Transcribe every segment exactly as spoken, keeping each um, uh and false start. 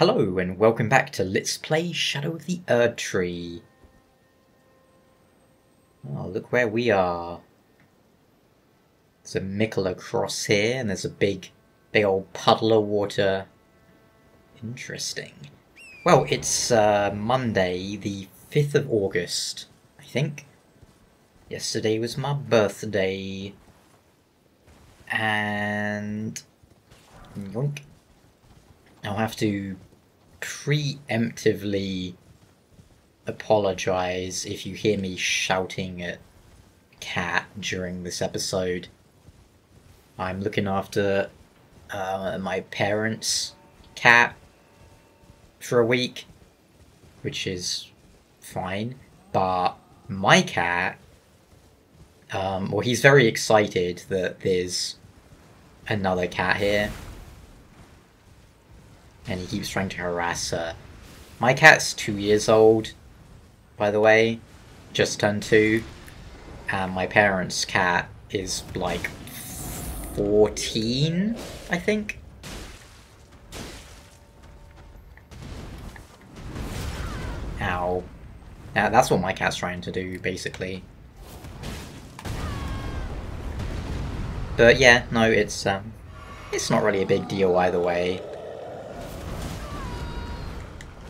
Hello and welcome back to Let's Play Shadow of the Erdtree. Oh, look where we are. There's a Miquella cross here and there's a big, big old puddle of water. Interesting. Well, it's uh, Monday the fifth of August, I think. Yesterday was my birthday. And... yoink. I'll have to preemptively apologise if you hear me shouting at Cat during this episode. I'm looking after uh, my parents' cat for a week, which is fine, but my cat, um, well, he's very excited that there's another cat here. And he keeps trying to harass her. My cat's two years old, by the way. Just turned two. And my parents' cat is like fourteen, I think. Ow. Now that's what my cat's trying to do, basically. But yeah, no, it's um it's not really a big deal either way.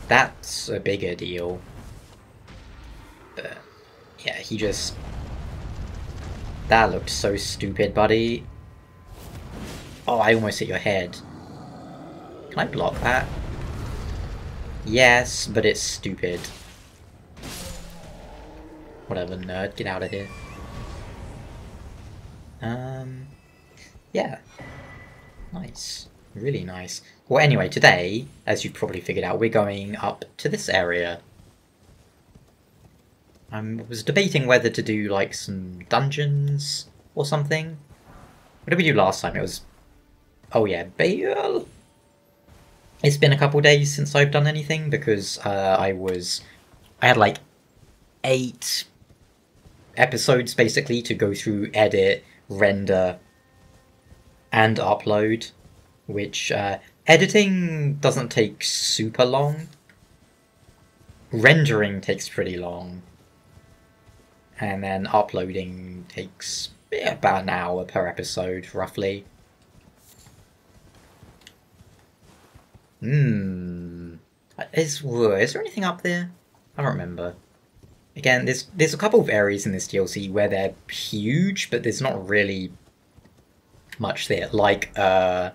That's a bigger deal. But yeah, he just... that looked so stupid, buddy. Oh, I almost hit your head. Can I block that? Yes, but it's stupid. Whatever, nerd, get out of here. Um, yeah. Nice. Really nice. Well, anyway, today, as you've probably figured out, we're going up to this area. I um, was debating whether to do, like, some dungeons or something. What did we do last time? It was... oh, yeah, Baal. It's been a couple days since I've done anything because uh, I was... I had, like, eight episodes, basically, to go through, edit, render, and upload. Which, uh, editing doesn't take super long. Rendering takes pretty long. And then uploading takes yeah, about an hour per episode, roughly. Hmm. Is, is there anything up there? I don't remember. Again, there's, there's a couple of areas in this D L C where they're huge, but there's not really much there. Like, uh...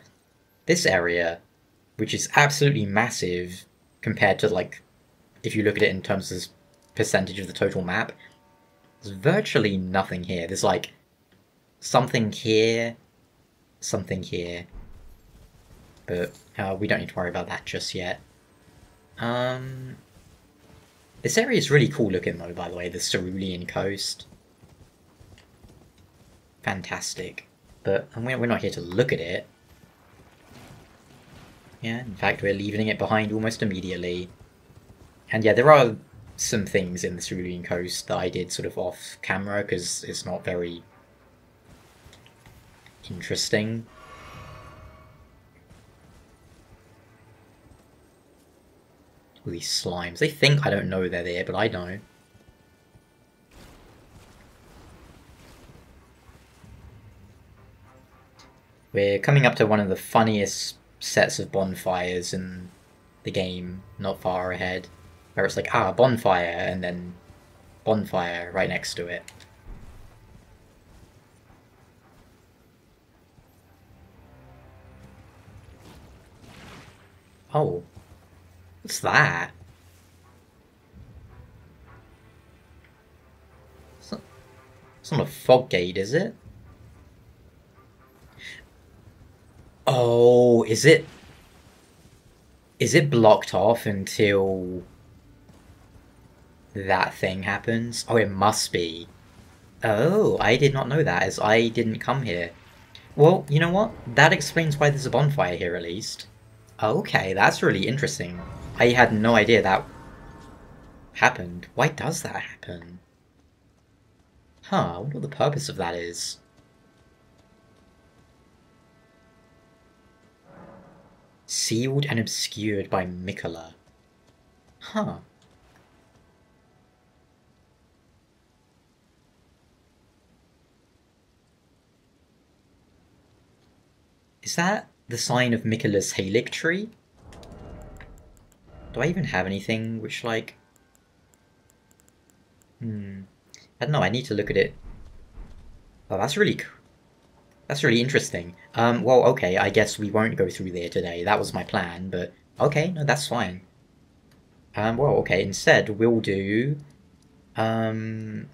this area, which is absolutely massive compared to, like, if you look at it in terms of percentage of the total map, there's virtually nothing here. There's, like, something here, something here. But uh, we don't need to worry about that just yet. Um, this area is really cool looking, though, by the way, the Cerulean Coast. Fantastic. But and we're not here to look at it. Yeah, in fact, we're leaving it behind almost immediately. And yeah, there are some things in the Cerulean Coast that I did sort of off camera because it's not very interesting. All these slimes. They think I don't know they're there, but I know. We're coming up to one of the funniest sets of bonfires in the game not far ahead, where it's like, ah, bonfire, and then bonfire right next to it. Oh, what's that? It's not, it's not a fog gate, is it? Oh, is it... is it blocked off until that thing happens? Oh, it must be. Oh, I did not know that, as I didn't come here. Well, you know what? That explains why there's a bonfire here, at least. Okay, that's really interesting. I had no idea that happened. Why does that happen? Huh, I wonder what the purpose of that is. Sealed and obscured by Miquella. Huh. Is that the sign of Miquella's Halic tree? Do I even have anything which, like... Hmm... I don't know, I need to look at it. Oh, that's really cool. That's really interesting. Um, well, okay, I guess we won't go through there today. That was my plan, but... Okay, no, that's fine. Um, well, okay, instead we'll do... Um...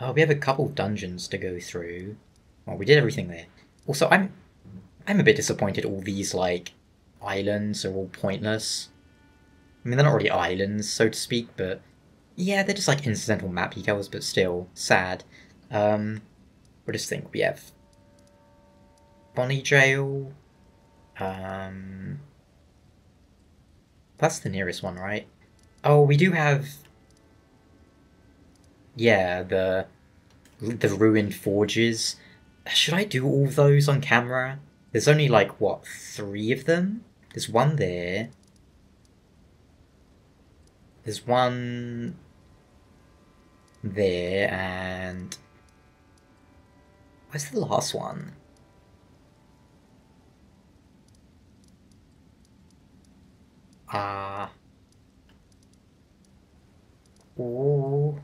Oh, we have a couple dungeons to go through. Well, we did everything there. Also, I'm... I'm a bit disappointed all these, like, islands are all pointless. I mean, they're not really islands, so to speak, but... Yeah, they're just, like, incidental map decals, but still, sad. Um... What do you think? We have Bonny Gaol. Um, that's the nearest one, right? Oh, we do have. Yeah, the the ruined forges. Should I do all those on camera? There's only like what three of them. There's one there. There's one there and. Where's the last one? Ah. Uh, oh.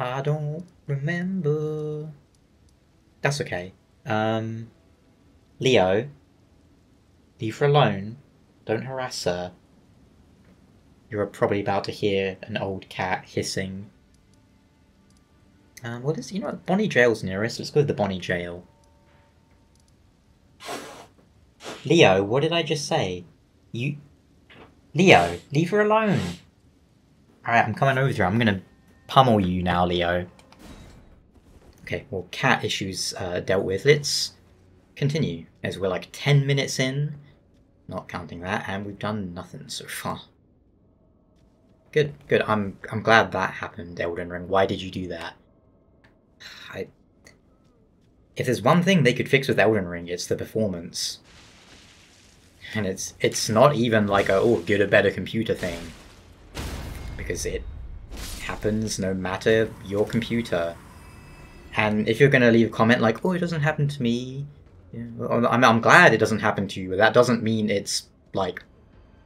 I don't remember. That's okay. Um. Leo. Leave her alone. Don't harass her. You are probably about to hear an old cat hissing. Um, what is, you know what, Bonny Gaol's nearest, let's go to the Bonny Gaol. Leo, what did I just say? You... Leo, leave her alone! Alright, I'm coming over to her, I'm gonna pummel you now, Leo. Okay, well, cat issues uh, dealt with, let's continue, as we're like ten minutes in, not counting that, and we've done nothing so far. Good, good, I'm, I'm glad that happened, Elden Ring, why did you do that? I... If there's one thing they could fix with Elden Ring, it's the performance. And it's it's not even like a, oh, good or better computer thing. Because it happens no matter your computer. And if you're going to leave a comment like, oh, it doesn't happen to me, yeah, well, I'm, I'm glad it doesn't happen to you, but that doesn't mean it's, like,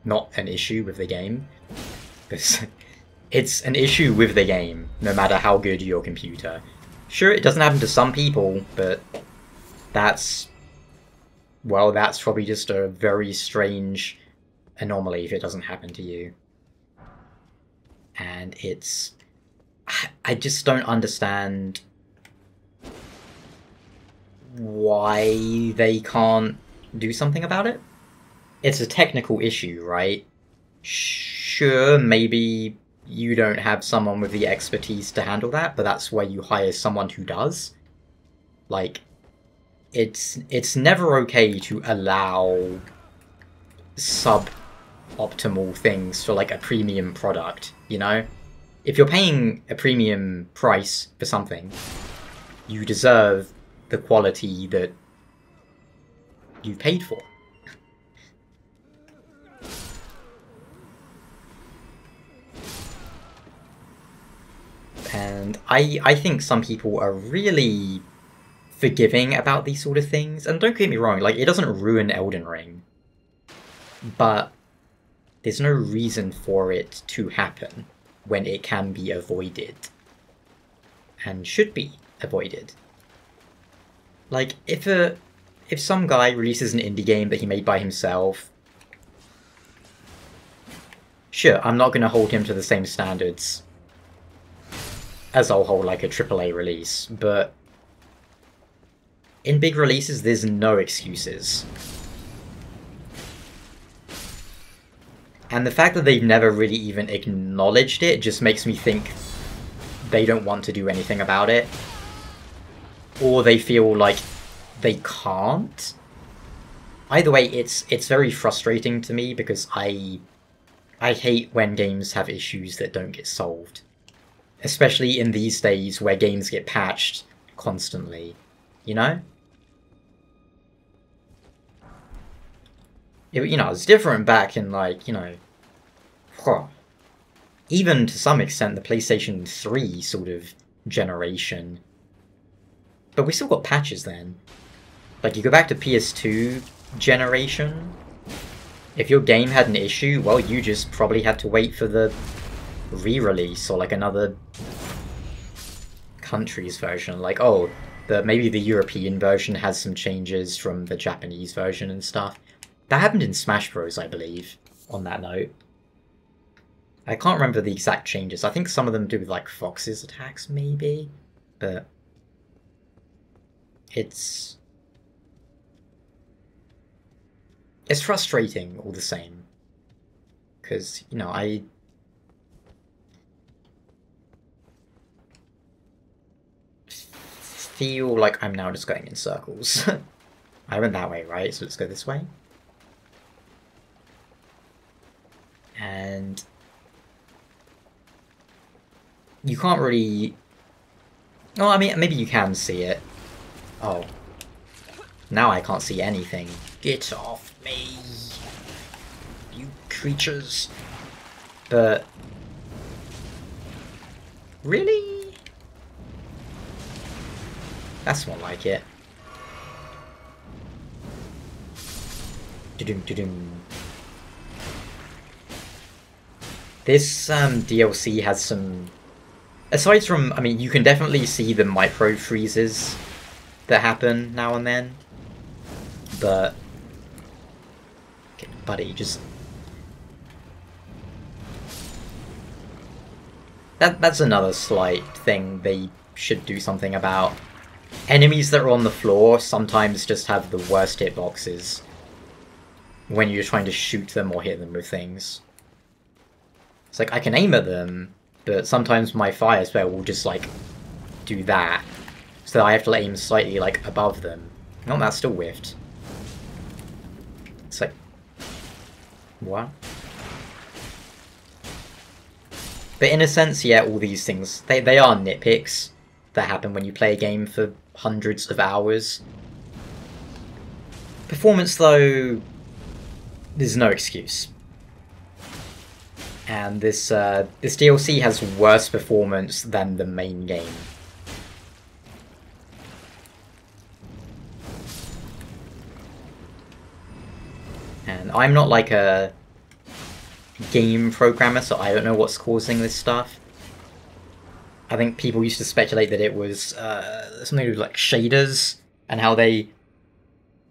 not an issue with the game. Because... It's an issue with the game, no matter how good your computer. Sure, it doesn't happen to some people, but that's... Well, that's probably just a very strange anomaly if it doesn't happen to you. And it's... I just don't understand why they can't do something about it. It's a technical issue, right? Sure, maybe... You don't have someone with the expertise to handle that, but that's why you hire someone who does. Like, it's it's never okay to allow sub-optimal things for, like, a premium product, you know? If you're paying a premium price for something, you deserve the quality that you paid for. And I, I think some people are really forgiving about these sort of things. And don't get me wrong, like, it doesn't ruin Elden Ring. But there's no reason for it to happen when it can be avoided. And should be avoided. Like, if a, if some guy releases an indie game that he made by himself... Sure, I'm not going to hold him to the same standards... as a whole, like a triple A release, but in big releases, there's no excuses. And the fact that they've never really even acknowledged it just makes me think they don't want to do anything about it. Or they feel like they can't. Either way, it's it's very frustrating to me because I, I hate when games have issues that don't get solved. Especially in these days where games get patched constantly, you know? It, you know, it was different back in, like, you know, even to some extent the PlayStation three sort of generation. But we still got patches then. Like, you go back to P S two generation, if your game had an issue, well, you just probably had to wait for the re-release or, like, another country's version. Like, oh, the maybe the European version has some changes from the Japanese version and stuff. That happened in Smash Bros, I believe, on that note. I can't remember the exact changes. I think some of them do with, like, Fox's attacks, maybe? But it's... it's frustrating, all the same. Because, you know, I... feel like I'm now just going in circles. I went that way, right? So let's go this way. And... you can't really... oh, I mean, maybe you can see it. Oh. Now I can't see anything. Get off me! You creatures! But... really? That's more like it. Do-doom, do-doom. This um, D L C has some... aside from, I mean, you can definitely see the micro freezes that happen now and then, but okay, buddy, just that—that's another slight thing they should do something about. Enemies that are on the floor sometimes just have the worst hitboxes when you're trying to shoot them or hit them with things. It's like I can aim at them, but sometimes my fire spell will just, like, do that. So that I have to aim slightly, like, above them. No, that's still whiffed. It's like... what? But in a sense, yeah, all these things, they, they are nitpicks that happen when you play a game for hundreds of hours. Performance, though... there's no excuse. And this uh, this D L C has worse performance than the main game. And I'm not like a game programmer, so I don't know what's causing this stuff. I think people used to speculate that it was uh, something to do with, like, shaders and how they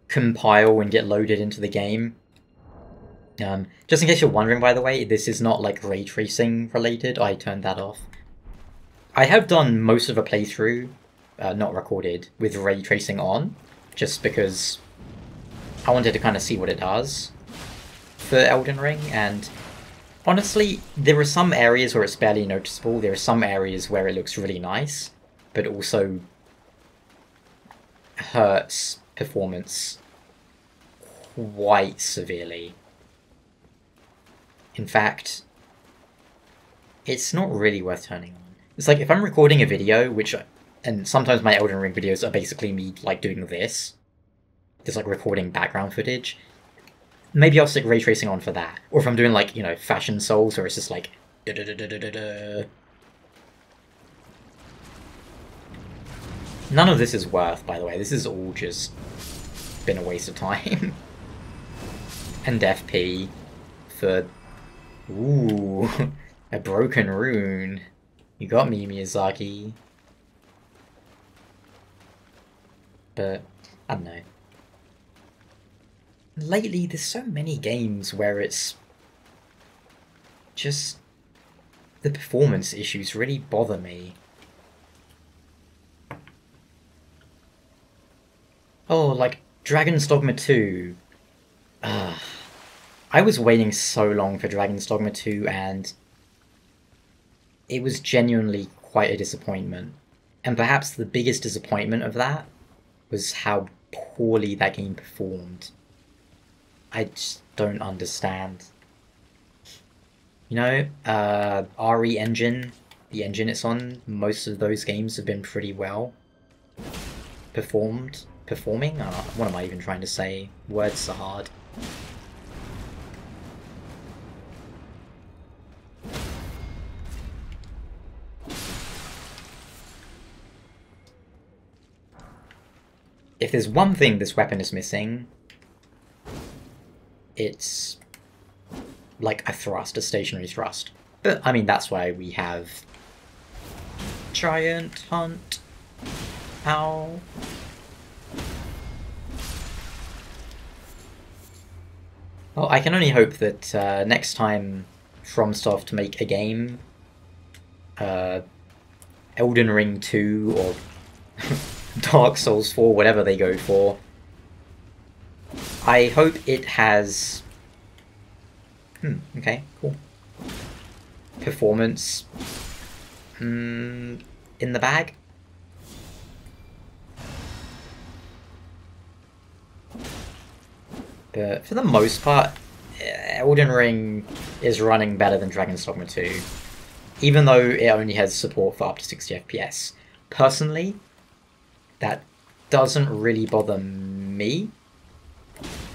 compile and get loaded into the game. Um, just in case you're wondering, by the way, this is not, like, ray tracing related. I turned that off. I have done most of a playthrough, uh, not recorded, with ray tracing on, just because I wanted to kind of see what it does for Elden Ring, and honestly, there are some areas where it's barely noticeable, there are some areas where it looks really nice, but also hurts performance quite severely. In fact, it's not really worth turning on. It's like, if I'm recording a video, which, and sometimes my Elden Ring videos are basically me, like, doing this, just, like, recording background footage, maybe I'll stick ray tracing on for that. Or if I'm doing, like, you know, Fashion Souls, where it's just like, da da da da da da. None of this is worth, by the way. This has all just been a waste of time. And F P for... ooh, a broken rune. You got me, Miyazaki. But, I don't know. Lately, there's so many games where it's... just... the performance issues really bother me. Oh, like, Dragon's Dogma two. Ugh. I was waiting so long for Dragon's Dogma two, and it was genuinely quite a disappointment. And perhaps the biggest disappointment of that was how poorly that game performed. I just don't understand. You know, uh, R E Engine, the engine it's on, most of those games have been pretty well performed. Performing? Uh, what am I even trying to say? Words are hard. if there's one thing this weapon is missing, it's like a thrust, a stationary thrust. But, I mean, that's why we have Giant Hunt. Ow. Well, I can only hope that uh, next time FromSoft make a game, uh, Elden Ring two or Dark Souls four, whatever they go for, I hope it has... Hmm, okay, cool. Performance um, in the bag. But for the most part, Elden Ring is running better than Dragon's Dogma two, even though it only has support for up to sixty F P S. Personally, that doesn't really bother me,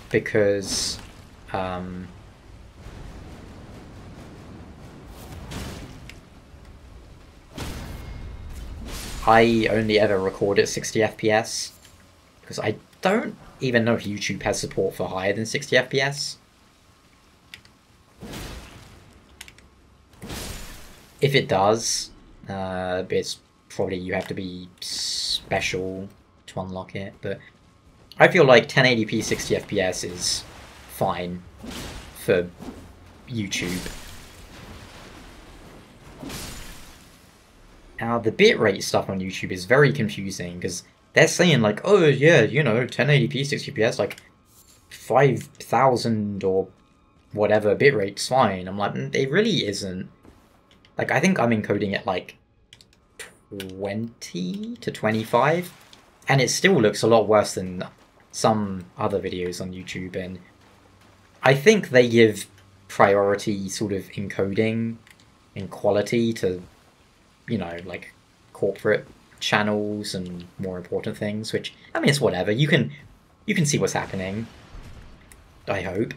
because um, I only ever record at sixty F P S, because I don't even know if YouTube has support for higher than sixty F P S. If it does, uh, it's probably you have to be special to unlock it, but I feel like ten eighty p sixty F P S is fine for YouTube. Now, the bitrate stuff on YouTube is very confusing, because they're saying, like, oh, yeah, you know, ten eighty p, sixty F P S, like, five thousand or whatever bitrate's fine. I'm like, it really isn't. Like, I think I'm encoding at, like, twenty to twenty-five, and it still looks a lot worse than some other videos on YouTube, and I think they give priority sort of encoding and quality to, you know, like, corporate channels and more important things, which, I mean, it's whatever. You can you can see what's happening, I hope.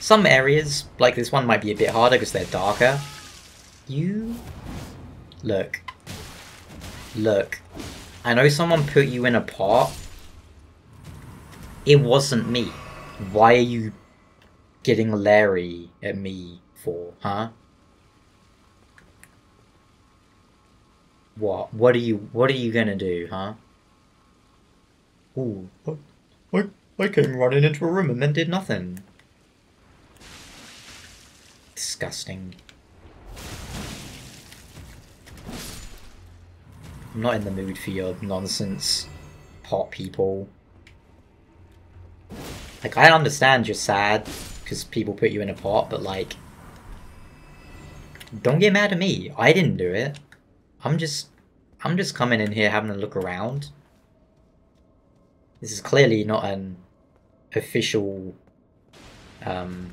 Some areas, like this one, might be a bit harder because they're darker. You... Look. Look. I know someone put you in a pot. It wasn't me. Why are you getting Larry at me for, huh? What? What are you? What are you gonna do, huh? Ooh, I, I came running into a room and then did nothing. Disgusting. I'm not in the mood for your nonsense, pot people. Like, I understand you're sad because people put you in a pot, but like, don't get mad at me. I didn't do it. I'm just, I'm just coming in here having a look around. This is clearly not an official um,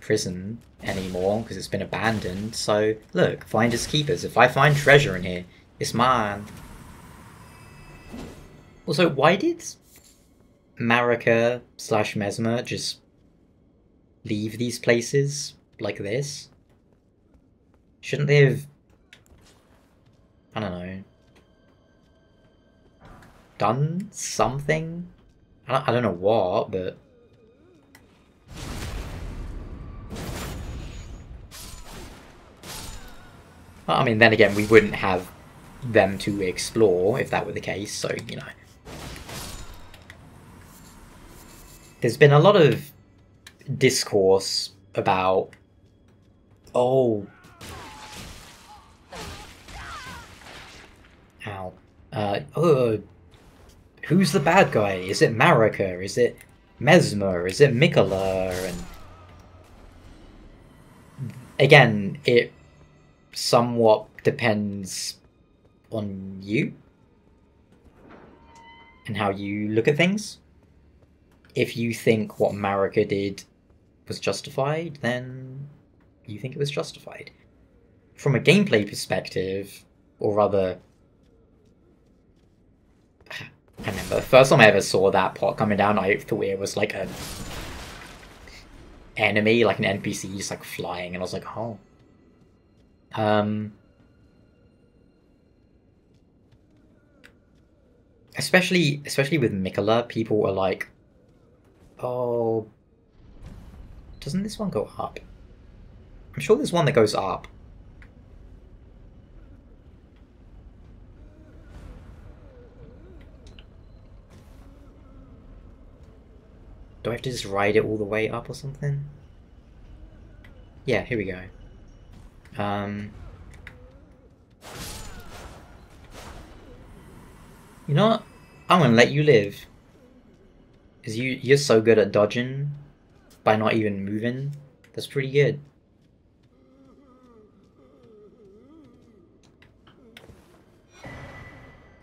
prison anymore because it's been abandoned. So look, finders keepers. If I find treasure in here, it's mine. Also, why did Marika slash Mesmer just leave these places like this? Shouldn't they have? I don't know, done something? I don't, I don't know what, but... Well, I mean, then again, we wouldn't have them to explore if that were the case, so, you know. There's been a lot of discourse about... Oh... Ow. Uh, uh, who's the bad guy? Is it Marika? Is it Mesmer? Is it Miquella? And again, it somewhat depends on you and how you look at things. If you think what Marika did was justified, then you think it was justified. From a gameplay perspective, or rather... I remember the first time I ever saw that pot coming down, I thought it was like an enemy, like an N P C just like flying, and I was like, oh. Um. especially especially with Miquella, people are like, oh, doesn't this one go up? I'm sure there's one that goes up. Do I have to just ride it all the way up or something? Yeah, here we go. Um, you know what? I'm gonna let you live. Cause you, you're so good at dodging by not even moving. That's pretty good.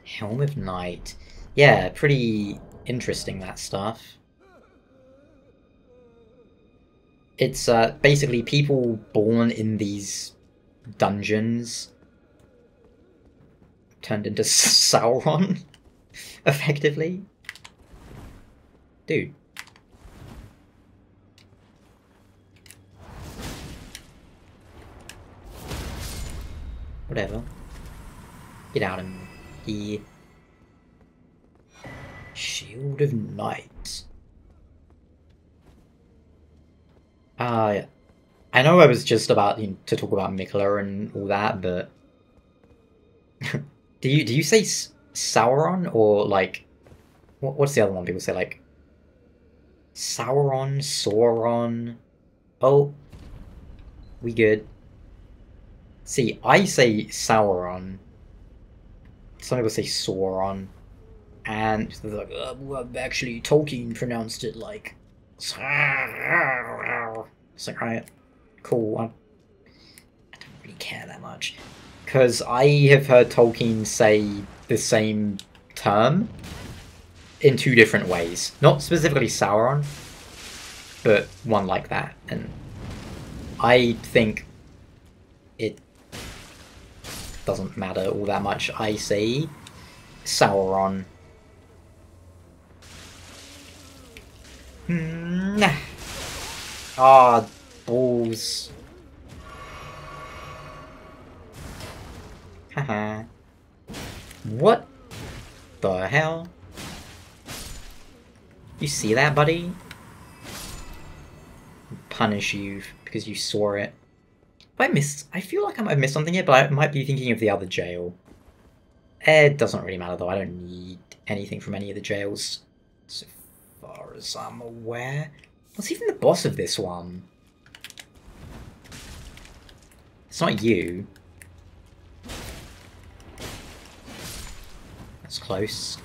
Helm of Night. Yeah, pretty interesting, that stuff. It's uh, basically people born in these dungeons turned into Sauron, effectively. Dude. Whatever. Get out of here. Shield of Night. Uh, I know I was just about you know, to talk about Miquella and all that, but do you do you say S Sauron or like what, what's the other one people say, like Sauron, Sauron? Oh, we good. See, I say Sauron. Some people say Sauron, and they're like, uh, well, actually Tolkien pronounced it like. It's like, alright, cool, I'm, I don't really care that much. Because I have heard Tolkien say the same term in two different ways. Not specifically Sauron, but one like that. And I think it doesn't matter all that much. I say Sauron. Nah. Ah, balls. Haha. What the hell? You see that, buddy? I'll punish you because you saw it. I missed. I feel like I might have missed something here, but I might be thinking of the other jail. It doesn't really matter though. I don't need anything from any of the jails. So far as I'm aware. What's even the boss of this one? It's not you. That's close.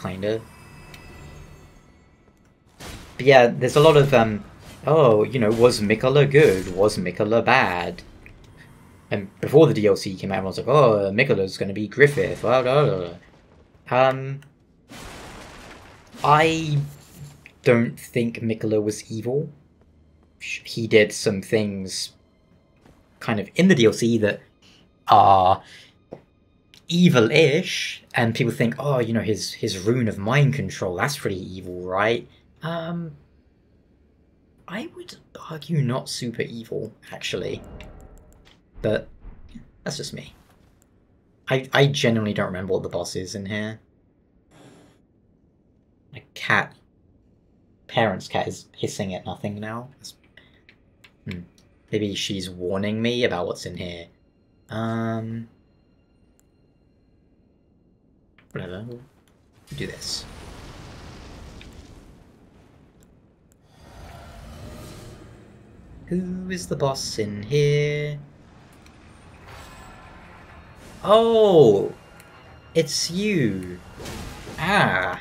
Kinda. But yeah, there's a lot of, um, oh, you know, was Miquella good? Was Miquella bad? And before the D L C came out, I was like, oh, Miquella's gonna be Griffith. Blah, blah, blah, blah. Um... I don't think Miquella was evil. He did some things kind of in the D L C that are evil-ish, and people think, oh, you know, his, his rune of mind control, that's pretty evil, right? Um, I would argue not super evil, actually. But that's just me. I, I genuinely don't remember what the boss is in here. My cat, parents' cat, is hissing at nothing now. Hmm. Maybe she's warning me about what's in here. Um, whatever. We'll do this. Who is the boss in here? Oh, it's you. Ah.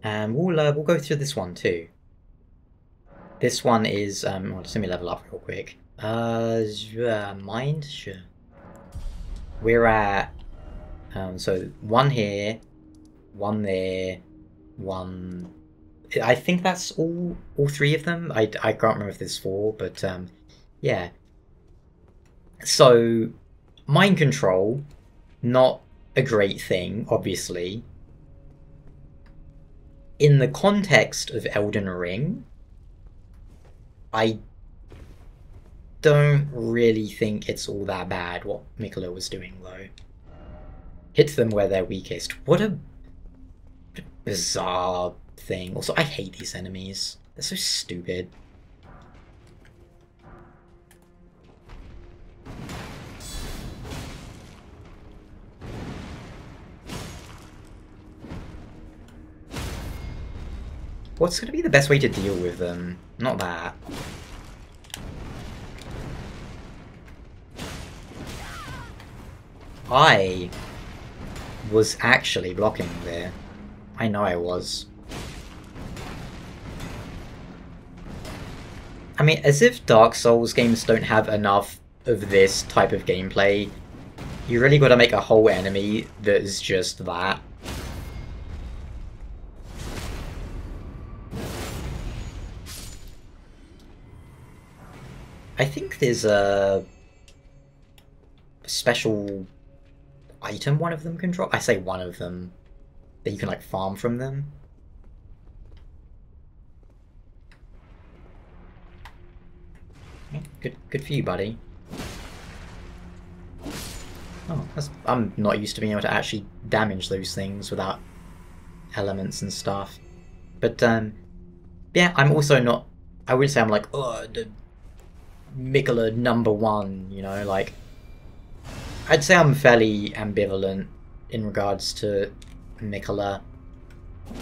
And we'll, uh, we'll go through this one too. This one is, um, well, just let me level up real quick. Uh, uh mind? Sure. We're at, um, so one here, one there, one. I think that's all all three of them. I, I can't remember if there's four, but um, yeah. So mind control, not a great thing, obviously. In the context of Elden Ring, I don't really think it's all that bad what Miquella was doing, though. Hits them where they're weakest. What a bizarre thing. Also, I hate these enemies. They're so stupid. What's going to be the best way to deal with them? Not that. I was actually blocking there. I know I was. I mean, as if Dark Souls games don't have enough of this type of gameplay, you really gotta make a whole enemy that is just that. I think there's a special item one of them can drop. I say one of them, that you can like farm from them. Good, good for you, buddy. Oh, that's, I'm not used to being able to actually damage those things without elements and stuff. But um, yeah, I'm also not. I wouldn't say I'm like, oh, the Miquella number one, you know, like, I'd say I'm fairly ambivalent in regards to Miquella.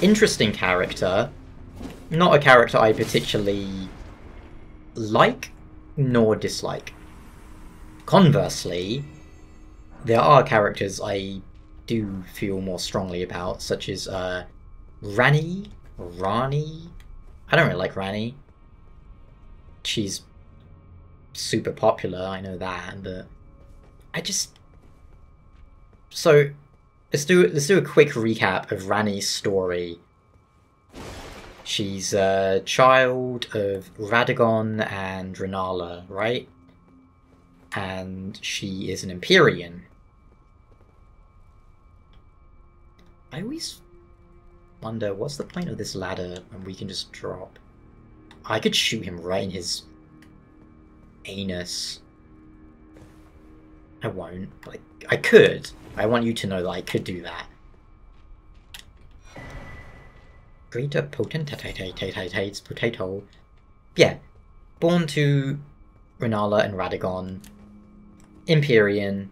Interesting character, not a character I particularly like nor dislike. Conversely, there are characters I do feel more strongly about, such as uh, Ranni, Ranni. I don't really like Ranni. She's super popular, I know that, but I just... So, let's do, let's do a quick recap of Ranni's story. She's a child of Radagon and Renala, right? And she is an Empyrean. I always wonder, what's the point of this ladder when we can just drop? I could shoot him right in his... anus. I won't, but I, I could. I want you to know that I could do that. Greater potentates potato. Yeah. Born to Renala and Radagon. Empyrean.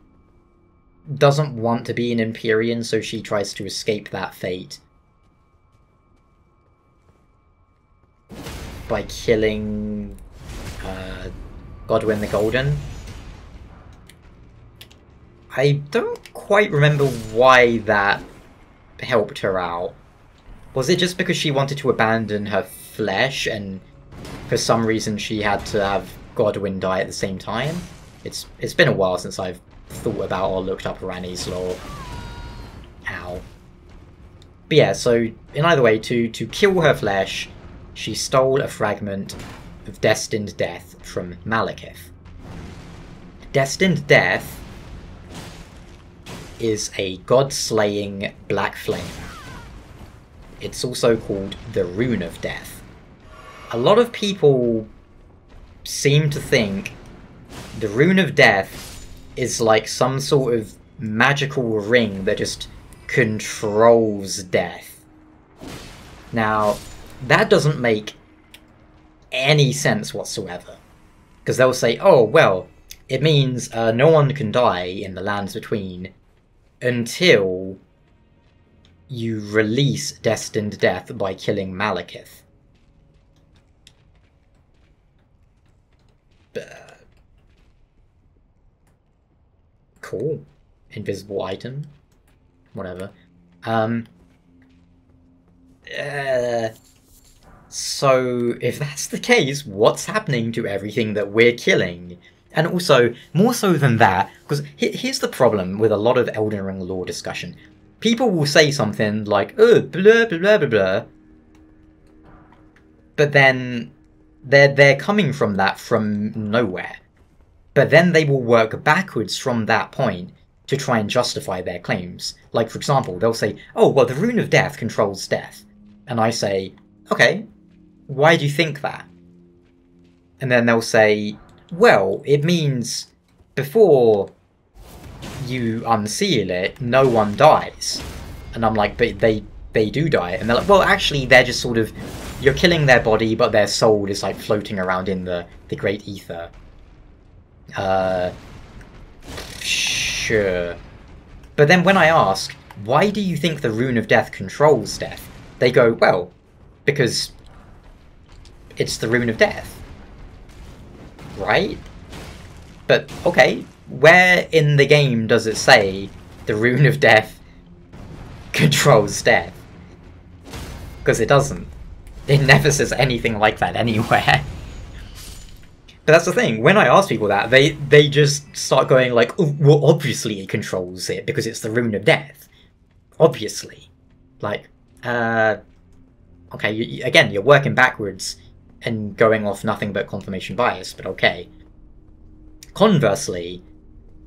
Doesn't want to be an Empyrean, so she tries to escape that fate by killing uh, Godwyn the Golden. I don't quite remember why that helped her out. Was it just because she wanted to abandon her flesh and for some reason she had to have Godwyn die at the same time? It's It's been a while since I've thought about or looked up Ranni's lore. Ow. But yeah, so in either way, to, to kill her flesh, she stole a fragment of Destined Death from Malekith. Destined Death is a god-slaying black flame. It's also called the Rune of Death. A lot of people seem to think the Rune of Death is like some sort of magical ring that just controls death. Now, that doesn't make any sense whatsoever, because they'll say, oh, well, it means uh, no one can die in the lands between until you release Destined Death by killing Malekith. Cool. Invisible item. Whatever. Um. Uh, so, if that's the case, what's happening to everything that we're killing? And also, more so than that, because here's the problem with a lot of Elden Ring lore discussion. people will say something like, oh, blah, blah, blah, blah, blah. But then they're, they're coming from that from nowhere. But then they will work backwards from that point to try and justify their claims. Like, for example, they'll say, oh, well, the Rune of Death controls death. And I say, okay, why do you think that? And then they'll say, well, it means before you unseal it, no one dies. And I'm like, but they, they do die. And they're like, well, actually, they're just sort of, you're killing their body, but their soul is like floating around in the, the great ether. Uh, sure. But then when I ask, why do you think the Rune of Death controls death? They go, well, because it's the Rune of Death. Right? But, okay, where in the game does it say the Rune of Death controls death? Because it doesn't. It never says anything like that anywhere. But that's the thing, when I ask people that, they, they just start going like, oh, well, obviously it controls it because it's the Rune of Death. Obviously. Like, uh... okay, you, again, you're working backwards and going off nothing but confirmation bias, but okay. Conversely,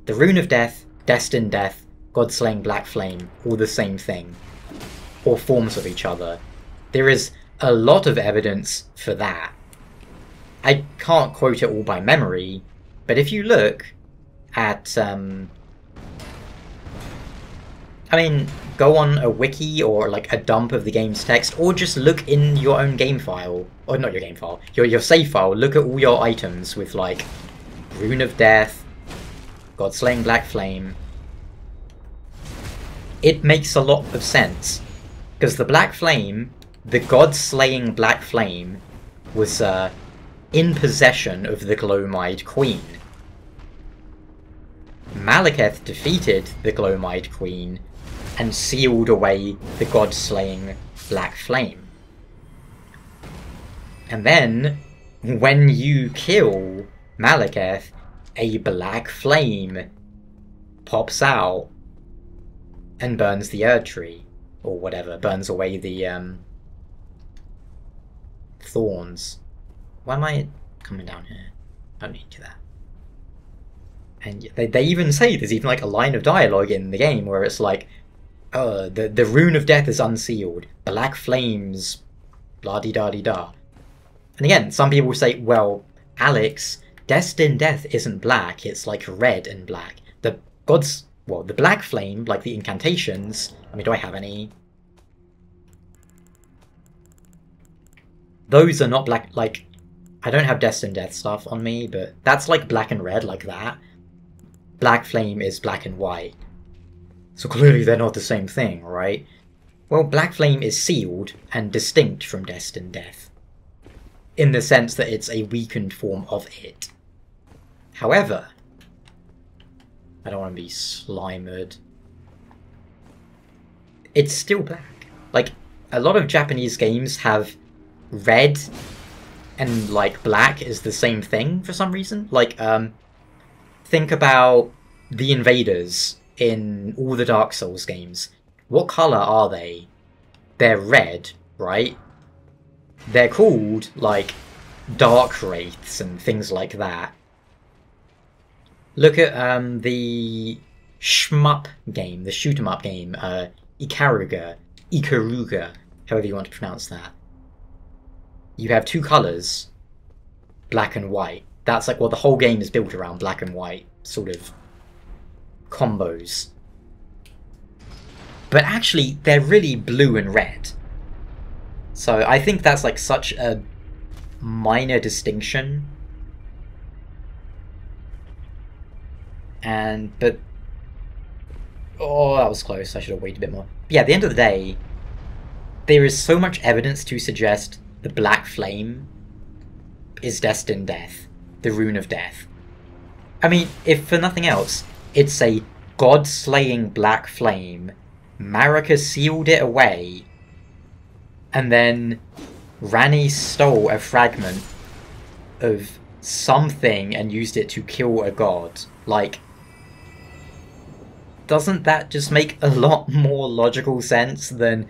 the Rune of Death, Destined Death, Godslaying Black Flame, all the same thing, or forms of each other. There is a lot of evidence for that. I can't quote it all by memory, but if you look at, um... I mean, go on a wiki or like a dump of the game's text, or just look in your own game file, or not your game file, your, your save file, look at all your items with like, Rune of Death, Godslaying Black Flame. It makes a lot of sense, because the Black Flame, the Godslaying Black Flame, was uh, in possession of the Gloomite Queen. Malekith defeated the Gloomite Queen and sealed away the God-slaying Black Flame. And then, when you kill Malekith, a black flame pops out and burns the Erdtree, or whatever, burns away the um, thorns. Why am I coming down here? I don't need to do that. And they, they even say, there's even like a line of dialogue in the game where it's like, Uh, the, the Rune of Death is unsealed. Black flames, blah-de-da-de-da. And again, some people say, well, Alex, Destined Death isn't black, it's like red and black. The gods, well, the black flame, like the incantations, I mean, do I have any? Those are not black, like, I don't have Destined Death stuff on me, but that's like black and red, like that. Black flame is black and white. So clearly they're not the same thing, right? Well, Black Flame is sealed and distinct from Destined Death, in the sense that it's a weakened form of it. However, I don't want to be slimed. It's still black. Like, a lot of Japanese games have red and, like, black is the same thing for some reason. Like, um, think about The Invaders. In all the Dark Souls games. What colour are they? They're red, right? They're called, like, Dark Wraiths and things like that. Look at um, the shmup game, the shoot-em-up game, uh, Ikaruga, Ikaruga, however you want to pronounce that. You have two colours, black and white. That's like what well, the whole game is built around, black and white, sort of combos. But actually they're really blue and red. So I think that's like such a minor distinction. And but oh, that was close. I should have waited a bit more. But yeah, at the end of the day, there is so much evidence to suggest the Black Flame is Destined Death, the Rune of Death. I mean, if for nothing else, it's a god-slaying black flame. Marika sealed it away, and then Ranni stole a fragment of something and used it to kill a god. Like, doesn't that just make a lot more logical sense than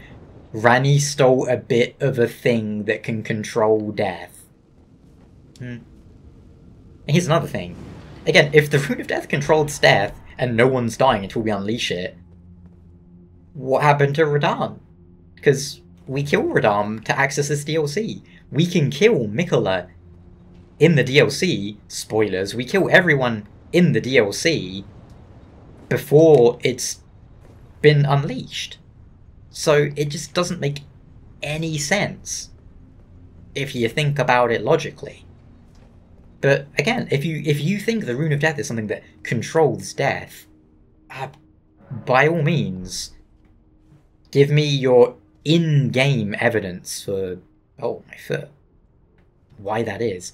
Ranni stole a bit of a thing that can control death? Hmm. Here's another thing. Again, if the Rune of Death controls death, and no one's dying until we unleash it, what happened to Radahn? Because we kill Radahn to access this D L C. We can kill Miquella in the D L C. Spoilers, we kill everyone in the D L C before it's been unleashed. So it just doesn't make any sense if you think about it logically. But again, if you if you think the Rune of Death is something that controls death, uh, by all means, give me your in-game evidence for, oh my foot, why that is.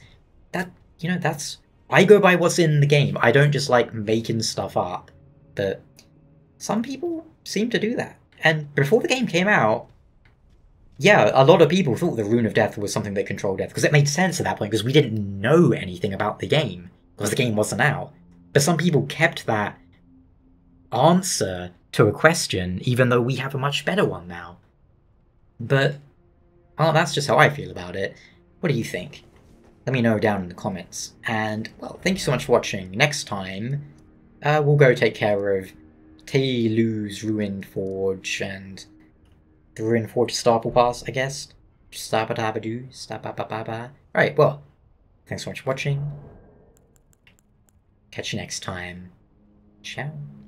That, you know, that's, I go by what's in the game. I don't just like making stuff up. But some people seem to do that. And before the game came out, yeah, a lot of people thought the Rune of Death was something that controlled death, because it made sense at that point, because we didn't know anything about the game, because the game wasn't out. But some people kept that answer to a question, even though we have a much better one now. But, oh, that's just how I feel about it. What do you think? Let me know down in the comments. And, well, thank you so much for watching. Next time, uh, we'll go take care of Tel'Lu's Ruined Forge and the Ruined Forge Starple Pass, I guess. Stabba-dabba-doo, stabba-ba-ba-ba. Alright, well, thanks so much for watching. Catch you next time. Ciao.